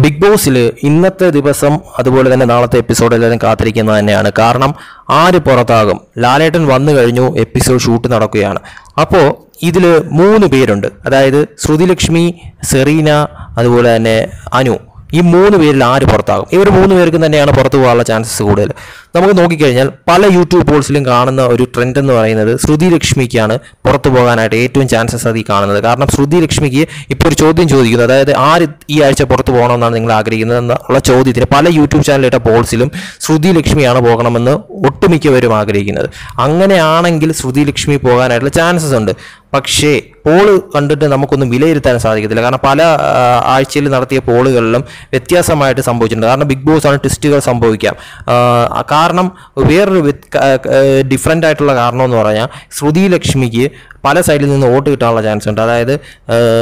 Big Boss ഇന്നത്തെ ദിവസം അതുപോലെ തന്നെ നാളത്തെ എപ്പിസോഡ് എല്ലാവരും കാത്തിരിക്കുന്നത് തന്നെയാണ് കാരണം ആര് പുറത്താകും ലാലേട്ടൻ വന്നു കഴിഞ്ഞു എപ്പിസോഡ് ഷൂട്ട് നടക്കുകയാണ് അപ്പോൾ ഇതിൽ മൂന്ന് പേരുണ്ട് അതായത് ശ്രുതിലക്ഷ്മി സെറീന അതുപോലെ തന്നെ അനു ഈ മൂന്ന് പേരിൽ ആര് പുറത്താകും ഇവർ മൂന്ന് പേർക്ക് തന്നെയാണ് പുറത്തു പോകാനുള്ള ചാൻസസ് കൂടുതൽ നമുക്ക് നോക്കി കഴിഞ്ഞാൽ പല യൂട്യൂബ് പോൾസിലും കാണുന്ന ഒരു ട്രെൻഡ് എന്ന് പറയുന്നത് ശ്രുതിലക്ഷ്മിക്കാണ് പുറത്തു പോകാനായിട്ട് ഏറ്റവും ചാൻസസ് അതി കാണുന്നത് കാരണം ശ്രുതിലക്ഷ്മിക്ക് ഇപ്പോൾ ഒരു ചോദ്യം ചോദിക്കുന്നു അതായത് ആര് ഈ ആഴ്ച പുറത്തു പോകണമെന്നാണ് നിങ്ങൾ ആഗ്രഹിക്കുന്നത് എന്നുള്ള ചോദ്യത്തിന് പല യൂട്യൂബ് ചാനലിട്ട പോൾസിലും ശ്രുതിലക്ഷ്മിയാണ് പോകണമെന്ന് ഒട്ടുമിക്കവരും ആഗ്രഹിക്കുന്നത് അങ്ങനെയാണെങ്കിൽ ശ്രുതിലക്ഷ്മി പോകാനായിട്ടുള്ള ചാൻസസ് ഉണ്ട് പക്ഷേ പോള് കണ്ടിട്ട് നമുക്കൊന്നും വിലയിരുത്താൻ സാധിക്കത്തില്ല കാരണം പല ആഴ്ചയിൽ നടത്തിയ പോളുകളിലും വ്യത്യാസമായിട്ട് സംഭവിച്ചിട്ടുണ്ട് കാരണം ബിഗ് ബോസ് ആണ് ട്വിസ്റ്റുകൾ സംഭവിക്കാം കാരണം വേറൊരു ഡിഫറൻ്റ് ആയിട്ടുള്ള കാരണം എന്ന് പറഞ്ഞാൽ ശ്രുതിലക്ഷ്മിക്ക് പല സൈഡിൽ നിന്ന് വോട്ട് കിട്ടാനുള്ള ചാൻസ് ഉണ്ട് അതായത്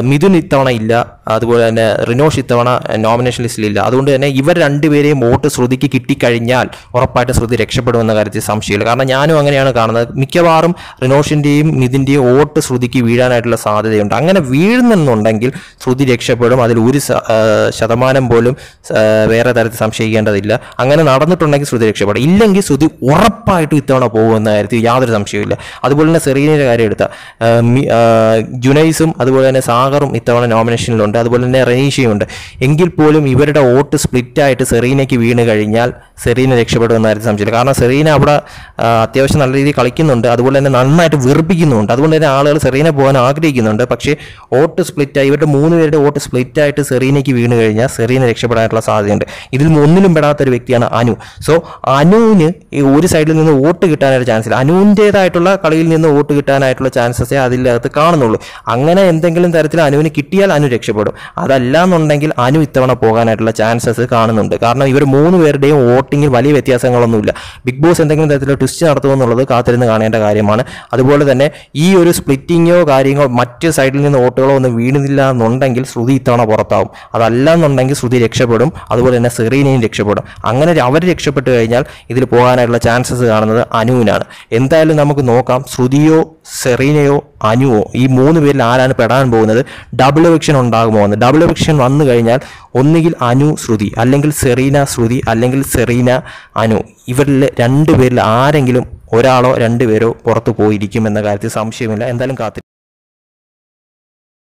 മിഥുൻ ഇത്തവണ ഇല്ല അതുപോലെ തന്നെ റിനോഷ് ഇത്തവണ നോമിനേഷൻ ലിസ്റ്റിലില്ല അതുകൊണ്ട് തന്നെ ഇവർ രണ്ടുപേരെയും വോട്ട് ശ്രുതിക്ക് കിട്ടിക്കഴിഞ്ഞാൽ ഉറപ്പായിട്ട് ശ്രുതി രക്ഷപ്പെടുമെന്ന കാര്യത്തിൽ സംശയമില്ല കാരണം ഞാനും അങ്ങനെയാണ് കാണുന്നത് മിക്കവാറും റിനോഷിൻ്റെയും മിഥുൻ്റെയും വോട്ട് ശ്രുതിക്ക് വീഴാനായിട്ടുള്ള സാധ്യതയുണ്ട് അങ്ങനെ വീഴുന്നുണ്ടെങ്കിൽ ശ്രുതി രക്ഷപ്പെടും അതിൽ ഒരു ശതമാനം പോലും വേറെ തരത്തിൽ സംശയിക്കേണ്ടതില്ല അങ്ങനെ നടന്നിട്ടുണ്ടെങ്കിൽ ശ്രുതി രക്ഷപ്പെടും ഇല്ലെങ്കിൽ ശ്രുതി ഉറപ്പായിട്ടും ഇത്തവണ പോകുമെന്ന കാര്യത്തിൽ യാതൊരു സംശയമില്ല അതുപോലെ തന്നെ സെറീനയുടെ കാര്യം എടുത്താൽ ജുനൈസും അതുപോലെ തന്നെ സാഗറും ഇത്തവണ നോമിനേഷനിലുണ്ട് അതുപോലെ തന്നെ റനീഷയും ഉണ്ട് എങ്കിൽ പോലും ഇവരുടെ വോട്ട് സ്പ്ലിറ്റായിട്ട് സെറീനയ്ക്ക് വീണ് കഴിഞ്ഞാൽ സെറീന രക്ഷപ്പെടുമെന്നായിരുന്നു സംശയം കാരണം സെറീന അവിടെ അത്യാവശ്യം നല്ല രീതിയിൽ കളിക്കുന്നുണ്ട് അതുപോലെ തന്നെ നന്നായിട്ട് വെറുപ്പിക്കുന്നുണ്ട് അതുകൊണ്ട് തന്നെ ആളുകൾ സെറീന പോകാൻ ആഗ്രഹിക്കുന്നുണ്ട് പക്ഷേ വോട്ട് സ്പ്ലിറ്റായി ഇവരുടെ മൂന്ന് പേരുടെ വോട്ട് സ്പ്ലിറ്റായിട്ട് സെറീനയ്ക്ക് വീണ് കഴിഞ്ഞാൽ സെറീന രക്ഷപ്പെടാനുള്ള സാധ്യതയുണ്ട് ഇതിൽ ഒന്നിലും പെടാത്തൊരു വ്യക്തിയാണ് അനു സോ അനുവിന് ഒരു സൈഡിൽ നിന്ന് വോട്ട് കിട്ടാനായിട്ട് ചാൻസ് ഇല്ല അനുവിൻ്റേതായിട്ടുള്ള കളിയിൽ നിന്ന് വോട്ട് കിട്ടാനായിട്ടുള്ള ചാൻസസേ അതിലകത്ത് കാണുന്നുള്ളൂ അങ്ങനെ എന്തെങ്കിലും തരത്തിൽ അനുവിന് കിട്ടിയാൽ അനു രക്ഷപ്പെടും അതല്ല എന്നുണ്ടെങ്കിൽ അനു ഇത്തവണ പോകാനായിട്ടുള്ള ചാൻസസ് കാണുന്നുണ്ട് കാരണം ഇവർ മൂന്ന് പേരുടെയും വോട്ടിങ്ങിൽ വലിയ വ്യത്യാസങ്ങളൊന്നുമില്ല ബിഗ് ബോസ് എന്തെങ്കിലും തരത്തിലുള്ള ട്വിസ്റ്റ് നടത്തുമെന്നുള്ളത് കാത്തിരുന്ന് കാണേണ്ട കാര്യമാണ് അതുപോലെ തന്നെ ഈ ഒരു സ്പ്ലിറ്റിങ്ങോ കാര്യങ്ങളോ മറ്റ് സൈഡിൽ നിന്ന് വോട്ടുകളോ ഒന്നും വീണില്ല എന്നുണ്ടെങ്കിൽ ശ്രുതി ഇത്തവണ പുറത്താവും അതല്ല എന്നുണ്ടെങ്കിൽ ശ്രുതി രക്ഷപ്പെടും അതുപോലെ തന്നെ സെറീനയും രക്ഷപ്പെടും അങ്ങനെ അവർ രക്ഷപ്പെട്ടു കഴിഞ്ഞാൽ ഇതിൽ പോകാനായിട്ടുള്ള ചാൻസസ് കാണുന്നത് അനുവിനാണ് എന്തായാലും നമുക്ക് നോക്കാം ശ്രുതിയോ സെറീനയോ അനുവോ ഈ മൂന്ന് പേരിൽ ആരാണ് പെടാൻ പോകുന്നത് ഡബിൾ എവിക്ഷൻ ഉണ്ടാകുമോ എന്ന് ഡബിൾ എവിക്ഷൻ വന്നു കഴിഞ്ഞാൽ ഒന്നുകിൽ അനു ശ്രുതി അല്ലെങ്കിൽ സെറീന ശ്രുതി അല്ലെങ്കിൽ സെറീന അനു ഇവരിൽ രണ്ടുപേരിൽ ആരെങ്കിലും ഒരാളോ രണ്ടുപേരോ പുറത്തു പോയിരിക്കും എന്ന കാര്യത്തിൽ സംശയമില്ല എന്തായാലും കാത്തിരിക്കും